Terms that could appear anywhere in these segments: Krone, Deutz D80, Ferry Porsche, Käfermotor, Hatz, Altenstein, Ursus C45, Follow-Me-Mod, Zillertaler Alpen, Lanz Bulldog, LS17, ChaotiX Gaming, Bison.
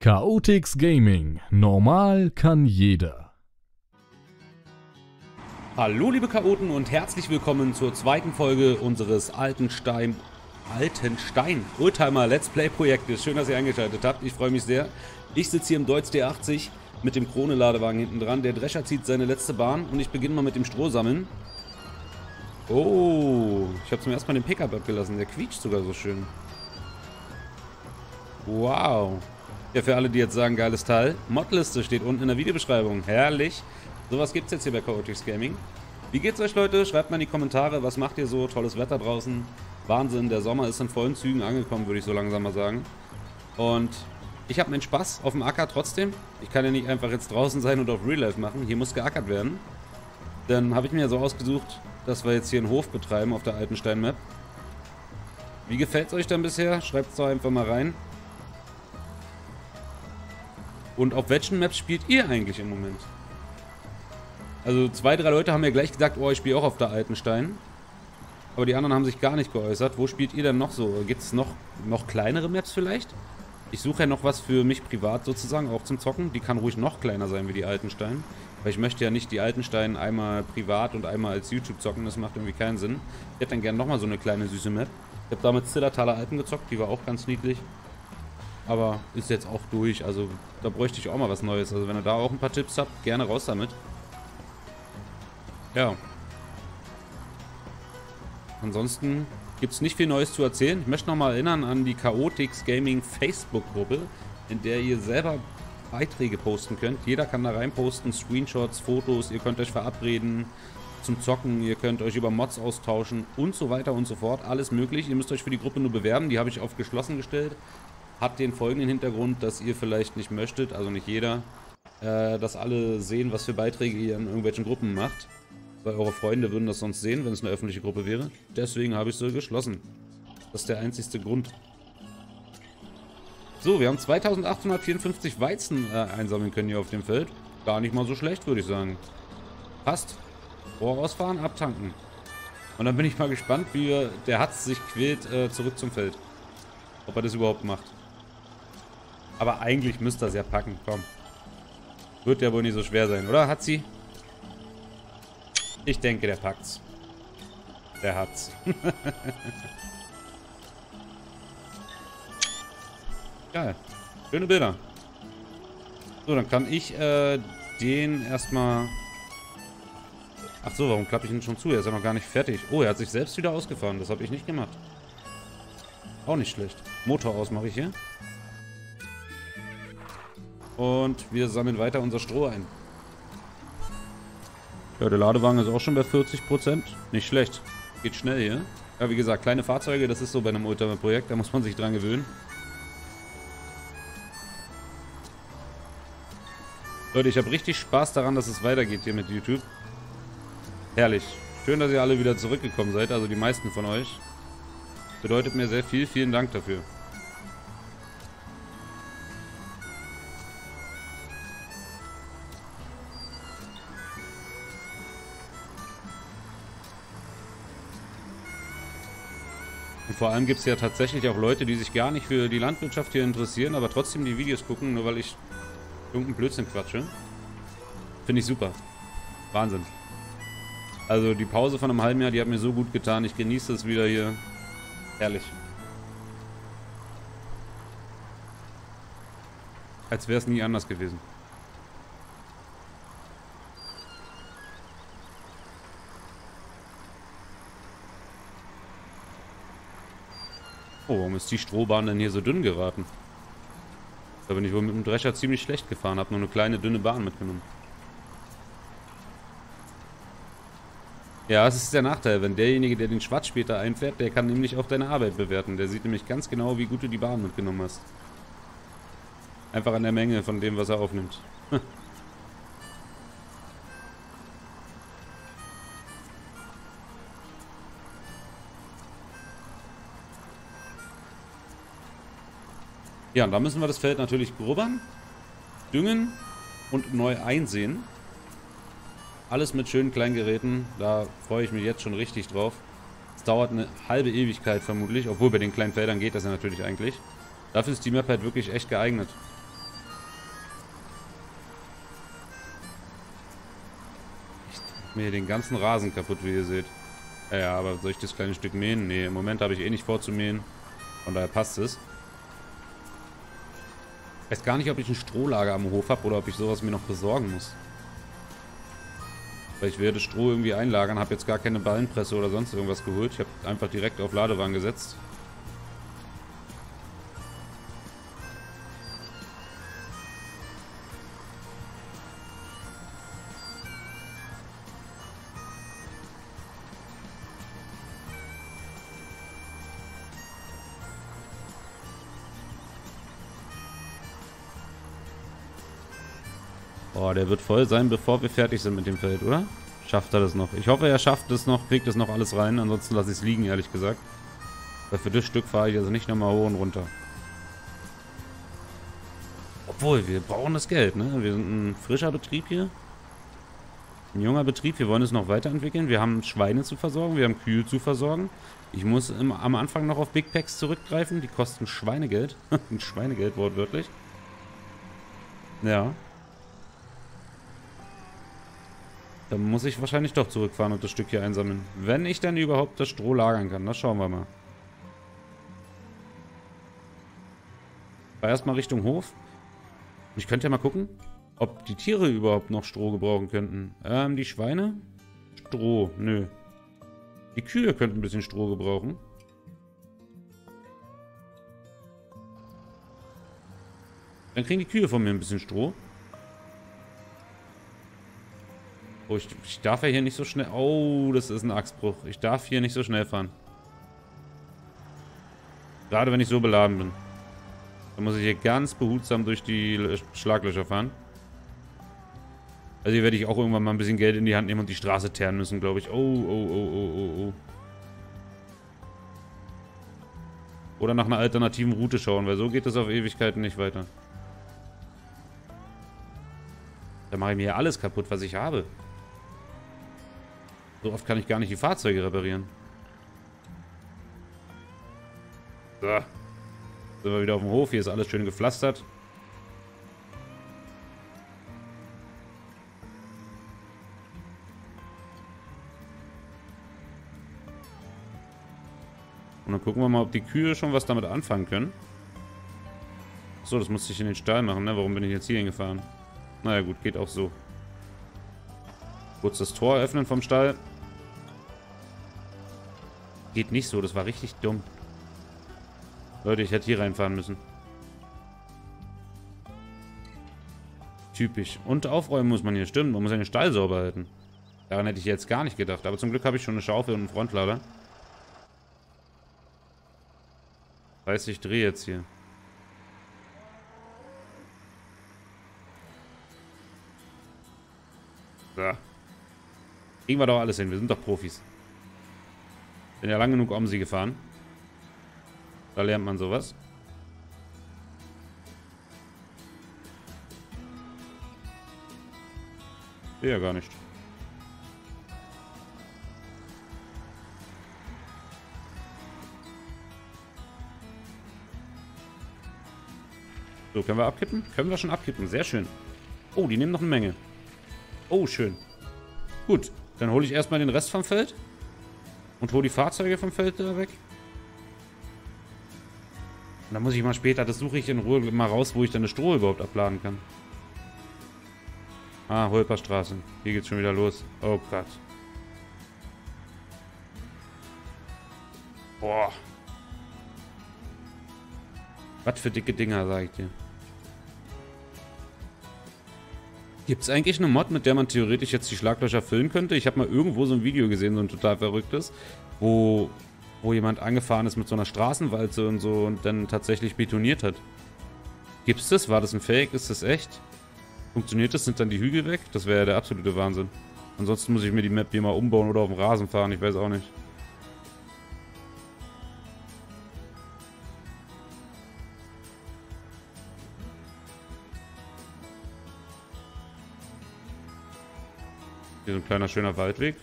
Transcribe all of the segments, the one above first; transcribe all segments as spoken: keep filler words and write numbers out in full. ChaotiX Gaming. Normal kann jeder. Hallo liebe Chaoten und herzlich willkommen zur zweiten Folge unseres Altenstein Altenstein Oldtimer Let's Play Projektes. Schön, dass ihr eingeschaltet habt. Ich freue mich sehr. Ich sitze hier im Deutz D achtzig mit dem Krone Ladewagen hinten dran. Der Drescher zieht seine letzte Bahn und ich beginne mal mit dem Strohsammeln. Oh, ich habe zum ersten Mal den Pickup abgelassen. Der quietscht sogar so schön. Wow. Ja, für alle, die jetzt sagen, geiles Teil, Modliste steht unten in der Videobeschreibung. Herrlich. Sowas gibt's jetzt hier bei ChaotiX Gaming. Wie geht's euch, Leute? Schreibt mal in die Kommentare, was macht ihr so? Tolles Wetter draußen. Wahnsinn, der Sommer ist in vollen Zügen angekommen, würde ich so langsam mal sagen. Und ich habe meinen Spaß auf dem Acker trotzdem. Ich kann ja nicht einfach jetzt draußen sein und auf Real Life machen. Hier muss geackert werden. Dann habe ich mir ja so ausgesucht, dass wir jetzt hier einen Hof betreiben auf der Altenstein-Map. Wie gefällt's euch denn bisher? Schreibt es doch einfach mal rein. Und auf welchen Maps spielt ihr eigentlich im Moment? Also zwei, drei Leute haben mir gleich gesagt, oh, ich spiele auch auf der Altenstein. Aber die anderen haben sich gar nicht geäußert. Wo spielt ihr denn noch so? Gibt es noch, noch kleinere Maps vielleicht? Ich suche ja noch was für mich privat sozusagen, auch zum Zocken. Die kann ruhig noch kleiner sein wie die Altenstein. Weil ich möchte ja nicht die Altenstein einmal privat und einmal als YouTube zocken. Das macht irgendwie keinen Sinn. Ich hätte dann gerne nochmal so eine kleine süße Map. Ich habe damit Zillertaler Alpen gezockt. Die war auch ganz niedlich. Aber ist jetzt auch durch, also da bräuchte ich auch mal was Neues. Also wenn ihr da auch ein paar Tipps habt, gerne raus damit. Ja. Ansonsten gibt es nicht viel Neues zu erzählen. Ich möchte nochmal erinnern an die ChaotiX Gaming Facebook-Gruppe, in der ihr selber Beiträge posten könnt. Jeder kann da rein posten, Screenshots, Fotos, ihr könnt euch verabreden zum Zocken, ihr könnt euch über Mods austauschen und so weiter und so fort. Alles möglich. Ihr müsst euch für die Gruppe nur bewerben, die habe ich auf geschlossen gestellt. Hat den folgenden Hintergrund, dass ihr vielleicht nicht möchtet, also nicht jeder, äh, dass alle sehen, was für Beiträge ihr in irgendwelchen Gruppen macht. Weil eure Freunde würden das sonst sehen, wenn es eine öffentliche Gruppe wäre. Deswegen habe ich sie geschlossen. Das ist der einzigste Grund. So, wir haben zweitausendachthundertvierundfünfzig Weizen äh, einsammeln können hier auf dem Feld. Gar nicht mal so schlecht, würde ich sagen. Passt. Rohr rausfahren, abtanken. Und dann bin ich mal gespannt, wie der Hatz sich quält äh, zurück zum Feld. Ob er das überhaupt macht. Aber eigentlich müsste das ja packen, komm. Wird ja wohl nicht so schwer sein, oder, Hatzi? Ich denke, der packt's. Der hat's. Geil. Schöne Bilder. So, dann kann ich äh, den erstmal... Ach so, warum klappe ich ihn schon zu? Er ist ja noch gar nicht fertig. Oh, er hat sich selbst wieder ausgefahren. Das habe ich nicht gemacht. Auch nicht schlecht. Motor aus mache ich hier. Und wir sammeln weiter unser Stroh ein. Ja, der Ladewagen ist auch schon bei vierzig Prozent. Nicht schlecht. Geht schnell hier. Ja, wie gesagt, kleine Fahrzeuge, das ist so bei einem Oldtimer-Projekt. Da muss man sich dran gewöhnen. Leute, ich habe richtig Spaß daran, dass es weitergeht hier mit YouTube. Herrlich. Schön, dass ihr alle wieder zurückgekommen seid. Also die meisten von euch. Bedeutet mir sehr viel. Vielen Dank dafür. Vor allem gibt es ja tatsächlich auch Leute, die sich gar nicht für die Landwirtschaft hier interessieren, aber trotzdem die Videos gucken, nur weil ich irgendeinen Blödsinn quatsche. Finde ich super. Wahnsinn. Also die Pause von einem halben Jahr, die hat mir so gut getan. Ich genieße es wieder hier. Herrlich. Als wäre es nie anders gewesen. Oh, warum ist die Strohbahn denn hier so dünn geraten? Da bin ich wohl mit dem Drescher ziemlich schlecht gefahren, habe nur eine kleine, dünne Bahn mitgenommen. Ja, es ist der Nachteil, wenn derjenige, der den Schwatz später einfährt, der kann nämlich auch deine Arbeit bewerten. Der sieht nämlich ganz genau, wie gut du die Bahn mitgenommen hast. Einfach an der Menge von dem, was er aufnimmt. Ja, und da müssen wir das Feld natürlich grubbern, düngen und neu einsehen. Alles mit schönen kleinen Geräten, da freue ich mich jetzt schon richtig drauf. Es dauert eine halbe Ewigkeit vermutlich, obwohl bei den kleinen Feldern geht das ja natürlich eigentlich. Dafür ist die Map halt wirklich echt geeignet. mir hier den ganzen Rasen kaputt, wie ihr seht. Ja, aber soll ich das kleine Stück mähen? Nee, im Moment habe ich eh nicht vor zu mähen. Von daher passt es. Ich weiß gar nicht, ob ich ein Strohlager am Hof habe oder ob ich sowas mir noch besorgen muss. Weil ich werde Stroh irgendwie einlagern, habe jetzt gar keine Ballenpresse oder sonst irgendwas geholt. Ich habe einfach direkt auf Ladewagen gesetzt. Oh, der wird voll sein, bevor wir fertig sind mit dem Feld, oder? Schafft er das noch? Ich hoffe, er schafft es noch, kriegt es noch alles rein. Ansonsten lasse ich es liegen, ehrlich gesagt. Weil für das Stück fahre ich also nicht nochmal hoch und runter. Obwohl, wir brauchen das Geld, ne? Wir sind ein frischer Betrieb hier. Ein junger Betrieb. Wir wollen es noch weiterentwickeln. Wir haben Schweine zu versorgen. Wir haben Kühe zu versorgen. Ich muss im, am Anfang noch auf Big Packs zurückgreifen. Die kosten Schweinegeld. Ein Schweinegeld wortwörtlich. Ja. Dann muss ich wahrscheinlich doch zurückfahren und das Stück hier einsammeln. Wenn ich dann überhaupt das Stroh lagern kann. Das schauen wir mal. War erstmal Richtung Hof. Ich könnte ja mal gucken, ob die Tiere überhaupt noch Stroh gebrauchen könnten. Ähm, die Schweine? Stroh, nö. Die Kühe könnten ein bisschen Stroh gebrauchen. Dann kriegen die Kühe von mir ein bisschen Stroh. Oh, ich, ich darf ja hier nicht so schnell... Oh, das ist ein Achsbruch. Ich darf hier nicht so schnell fahren. Gerade wenn ich so beladen bin. Dann muss ich hier ganz behutsam durch die Schlaglöcher fahren. Also hier werde ich auch irgendwann mal ein bisschen Geld in die Hand nehmen und die Straße teeren müssen, glaube ich. Oh, oh, oh, oh, oh, oh. Oder nach einer alternativen Route schauen, weil so geht das auf Ewigkeiten nicht weiter. Da mache ich mir ja alles kaputt, was ich habe. So oft kann ich gar nicht die Fahrzeuge reparieren. So. Sind wir wieder auf dem Hof. Hier ist alles schön gepflastert. Und dann gucken wir mal, ob die Kühe schon was damit anfangen können. Achso, das musste ich in den Stall machen, ne? Warum bin ich jetzt hier hingefahren? Naja gut, geht auch so. Kurz das Tor öffnen vom Stall. Geht nicht so, das war richtig dumm. Leute, ich hätte hier reinfahren müssen. Typisch. Und aufräumen muss man hier, stimmt. Man muss den Stall sauber halten. Daran hätte ich jetzt gar nicht gedacht. Aber zum Glück habe ich schon eine Schaufel und einen Frontlader. Das heißt, ich drehe jetzt hier. Da. Kriegen wir doch alles hin. Wir sind doch Profis. Bin ja lang genug um sie gefahren. Da lernt man sowas. Sehe ja gar nicht. So, können wir abkippen? Können wir schon abkippen. Sehr schön. Oh, die nehmen noch eine Menge. Oh, schön. Gut, dann hole ich erstmal den Rest vom Feld. Und hole die Fahrzeuge vom Feld da weg. Und dann muss ich mal später, das suche ich in Ruhe mal raus, wo ich dann das Stroh überhaupt abladen kann. Ah, Holperstraße. Hier geht's schon wieder los. Oh Gott. Boah. Was für dicke Dinger, sag ich dir. Gibt es eigentlich eine Mod, mit der man theoretisch jetzt die Schlaglöcher füllen könnte? Ich habe mal irgendwo so ein Video gesehen, so ein total verrücktes, wo, wo jemand angefahren ist mit so einer Straßenwalze und so und dann tatsächlich betoniert hat. Gibt es das? War das ein Fake? Ist das echt? Funktioniert das? Sind dann die Hügel weg? Das wäre ja der absolute Wahnsinn. Ansonsten muss ich mir die Map hier mal umbauen oder auf dem Rasen fahren, ich weiß auch nicht. Hier so ein kleiner, schöner Waldweg.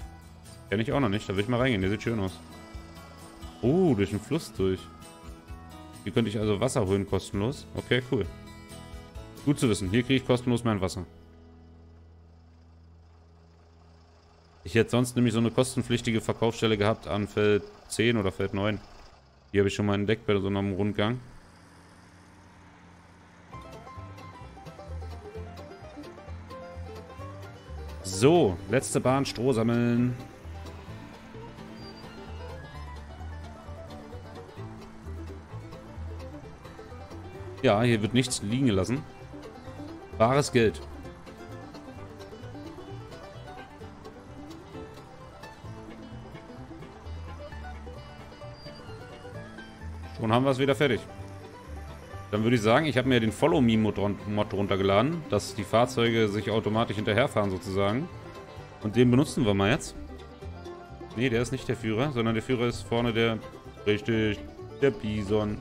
Kenne ich auch noch nicht. Da will ich mal reingehen. Der sieht schön aus. Oh, durch den Fluss durch. Hier könnte ich also Wasser holen, kostenlos. Okay, cool. Gut zu wissen. Hier kriege ich kostenlos mein Wasser. Ich hätte sonst nämlich so eine kostenpflichtige Verkaufsstelle gehabt an Feld zehn oder Feld neun. Die habe ich schon mal entdeckt bei so einem Rundgang. So, letzte Bahn, Stroh sammeln. Ja, hier wird nichts liegen gelassen. Bares Geld. Schon haben wir es wieder fertig. Dann würde ich sagen, ich habe mir den Follow-Me-Mod runtergeladen, dass die Fahrzeuge sich automatisch hinterherfahren sozusagen. Und den benutzen wir mal jetzt. Ne, der ist nicht der Führer, sondern der Führer ist vorne der... Richtig, der Bison.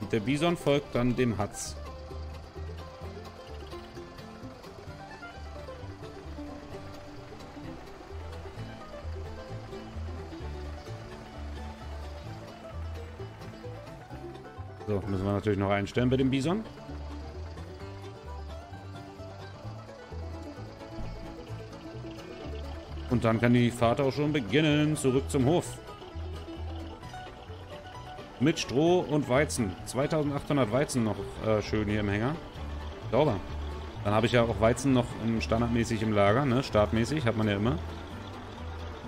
Und der Bison folgt dann dem Hatz. So, müssen wir natürlich noch einstellen bei dem Bison. Und dann kann die Fahrt auch schon beginnen. Zurück zum Hof. Mit Stroh und Weizen. zweitausendachthundert Weizen noch äh, schön hier im Hänger. Sauber. Dann habe ich ja auch Weizen noch im standardmäßig im Lager, ne? Startmäßig, hat man ja immer.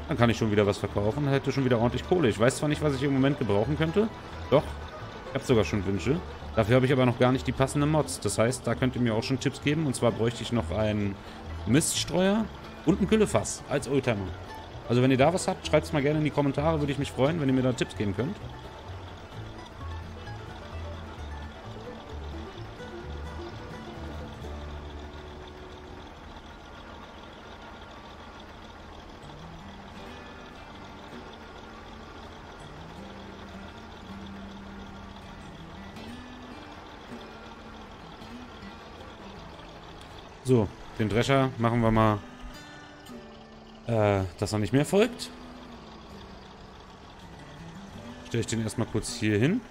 Dann kann ich schon wieder was verkaufen. Hätte schon wieder ordentlich Kohle. Ich weiß zwar nicht, was ich im Moment gebrauchen könnte. Doch. Ich habe sogar schon Wünsche. Dafür habe ich aber noch gar nicht die passenden Mods. Das heißt, da könnt ihr mir auch schon Tipps geben. Und zwar bräuchte ich noch einen Miststreuer und ein Güllefass als Oldtimer. Also wenn ihr da was habt, schreibt es mal gerne in die Kommentare. Würde ich mich freuen, wenn ihr mir da Tipps geben könnt. So, den Drescher machen wir mal, äh, dass er nicht mehr folgt. Stelle ich den erstmal kurz hier hin.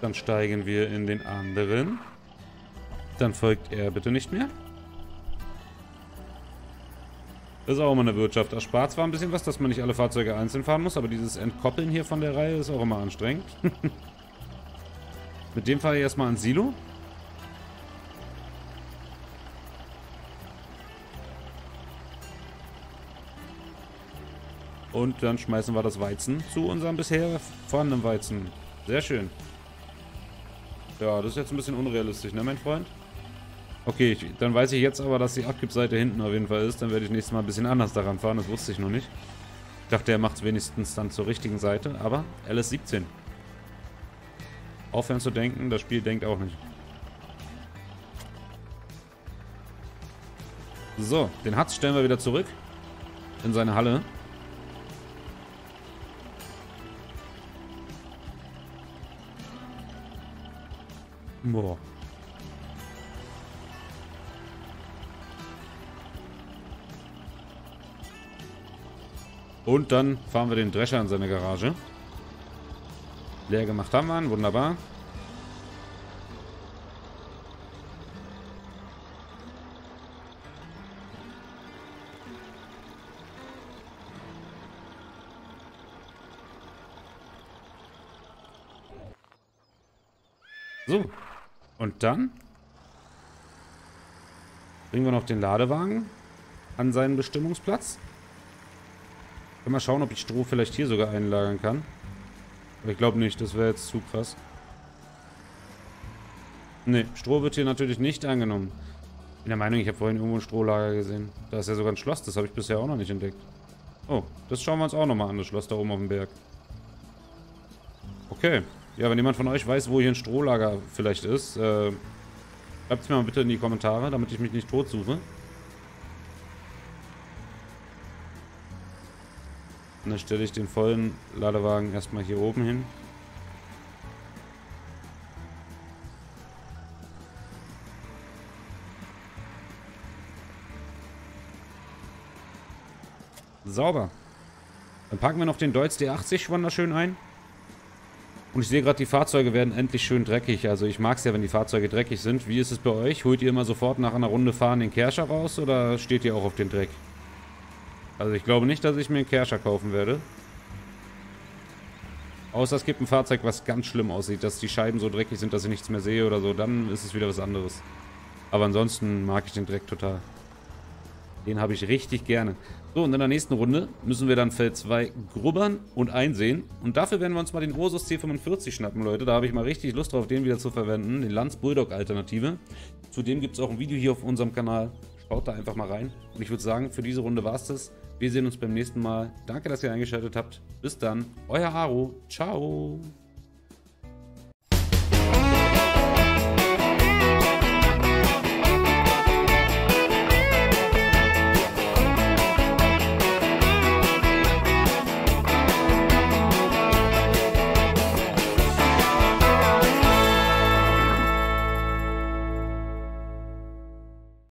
Dann steigen wir in den anderen. Dann folgt er bitte nicht mehr. Das ist auch immer eine Wirtschaft. Erspart zwar ein bisschen was, dass man nicht alle Fahrzeuge einzeln fahren muss, aber dieses Entkoppeln hier von der Reihe ist auch immer anstrengend. Mit dem fahre ich erstmal ans Silo. Und dann schmeißen wir das Weizen zu unserem bisher vorhandenen Weizen. Sehr schön. Ja, das ist jetzt ein bisschen unrealistisch, ne, mein Freund? Okay, ich, dann weiß ich jetzt aber, dass die Abgibseite hinten auf jeden Fall ist. Dann werde ich nächstes Mal ein bisschen anders daran fahren. Das wusste ich noch nicht. Ich dachte, er macht es wenigstens dann zur richtigen Seite. Aber L S siebzehn. Aufhören zu denken, das Spiel denkt auch nicht. So, den Hatz stellen wir wieder zurück. In seine Halle. Boah. Und dann fahren wir den Drescher in seine Garage. Leer gemacht haben wir ihn, wunderbar. So. Und dann bringen wir noch den Ladewagen an seinen Bestimmungsplatz. Können wir schauen, ob ich Stroh vielleicht hier sogar einlagern kann. Aber ich glaube nicht, das wäre jetzt zu krass. Ne, Stroh wird hier natürlich nicht angenommen. Ich bin der Meinung, ich habe vorhin irgendwo ein Strohlager gesehen. Da ist ja sogar ein Schloss, das habe ich bisher auch noch nicht entdeckt. Oh, das schauen wir uns auch nochmal an, das Schloss da oben auf dem Berg. Okay. Ja, wenn jemand von euch weiß, wo hier ein Strohlager vielleicht ist, äh, schreibt es mir mal bitte in die Kommentare, damit ich mich nicht tot suche. Und dann stelle ich den vollen Ladewagen erstmal hier oben hin. Sauber. Dann packen wir noch den Deutz D achtzig wunderschön ein. Und ich sehe gerade, die Fahrzeuge werden endlich schön dreckig. Also ich mag es ja, wenn die Fahrzeuge dreckig sind. Wie ist es bei euch? Holt ihr immer sofort nach einer Runde fahren den Kerscher raus oder steht ihr auch auf den Dreck? Also ich glaube nicht, dass ich mir einen Kerscher kaufen werde. Außer es gibt ein Fahrzeug, was ganz schlimm aussieht, dass die Scheiben so dreckig sind, dass ich nichts mehr sehe oder so. Dann ist es wieder was anderes. Aber ansonsten mag ich den Dreck total. Den habe ich richtig gerne. So, und in der nächsten Runde müssen wir dann Feld zwei grubbern und einsehen. Und dafür werden wir uns mal den Ursus C fünfundvierzig schnappen, Leute. Da habe ich mal richtig Lust drauf, den wieder zu verwenden. Den Lanz Bulldog Alternative. Zudem gibt es auch ein Video hier auf unserem Kanal. Schaut da einfach mal rein. Und ich würde sagen, für diese Runde war es das. Wir sehen uns beim nächsten Mal. Danke, dass ihr eingeschaltet habt. Bis dann. Euer Haro. Ciao.